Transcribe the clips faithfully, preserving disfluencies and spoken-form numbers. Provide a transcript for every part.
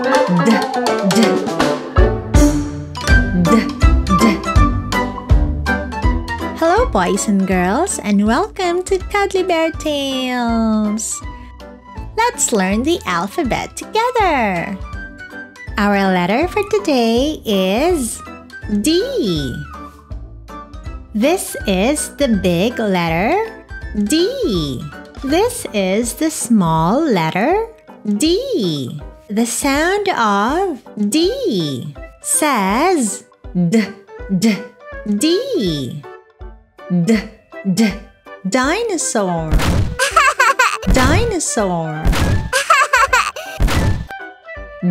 D, d, d, d. Hello boys and girls, and welcome to Cuddly Bear Tales. Let's learn the alphabet together. Our letter for today is D. This is the big letter D. This is the small letter D. The sound of D says D, D, D. D, D, dinosaur. Dinosaur.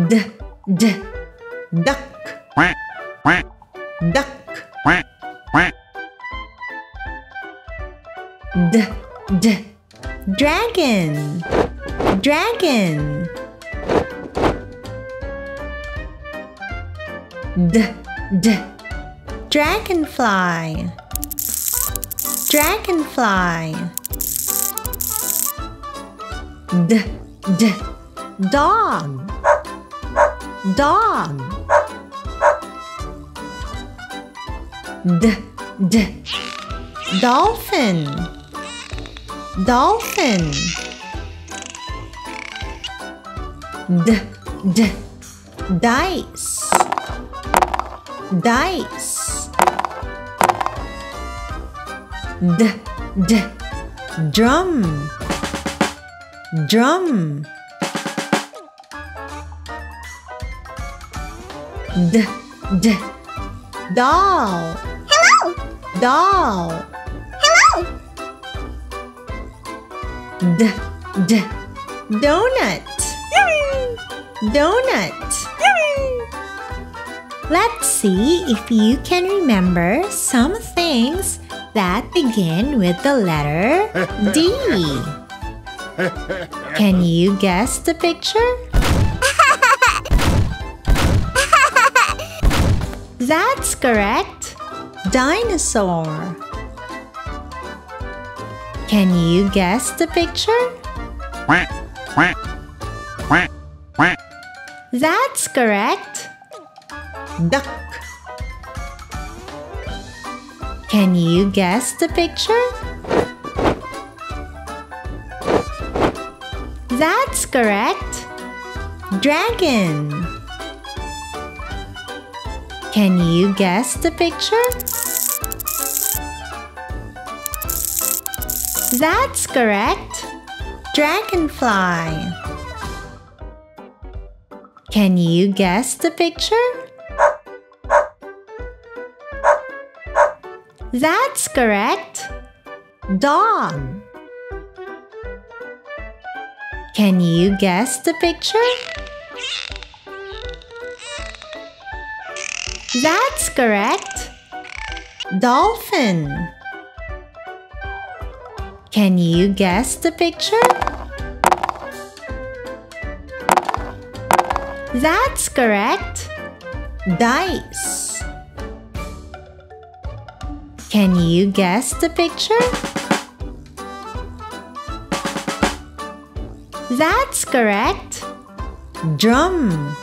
D, D, duck. Duck. D, D, dragon. Dragon. D, d, dragonfly. Dragonfly. D, d, dog. Dog. D, d, dolphin. Dolphin. D, d, dice. Dice. D, d, drum. Drum. D, d, doll. Hello. Doll. Hello. D, d, donut. Yay. Donut. Let's see if you can remember some things that begin with the letter D. Can you guess the picture? That's correct. Dinosaur. Can you guess the picture? That's correct. Duck. Can you guess the picture? That's correct. Dragon. Can you guess the picture? That's correct. Dragonfly. Can you guess the picture? That's correct. Dog. Can you guess the picture? That's correct. Dolphin. Can you guess the picture? That's correct. Dice. Can you guess the picture? That's correct. Drum.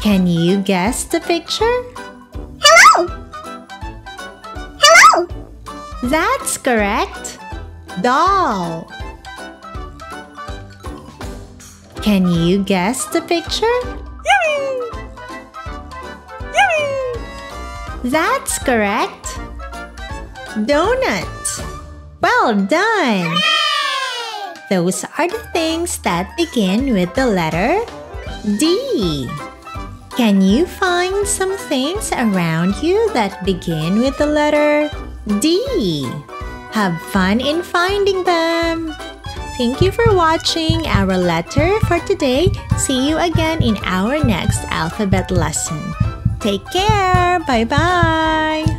Can you guess the picture? Hello! Hello! That's correct. Doll. Can you guess the picture? That's correct. Donut. Well done. Hooray! Those are the things that begin with the letter D. Can you find some things around you that begin with the letter D? Have fun in finding them. Thank you for watching our letter for today. See you again in our next alphabet lesson. Take care. Bye-bye.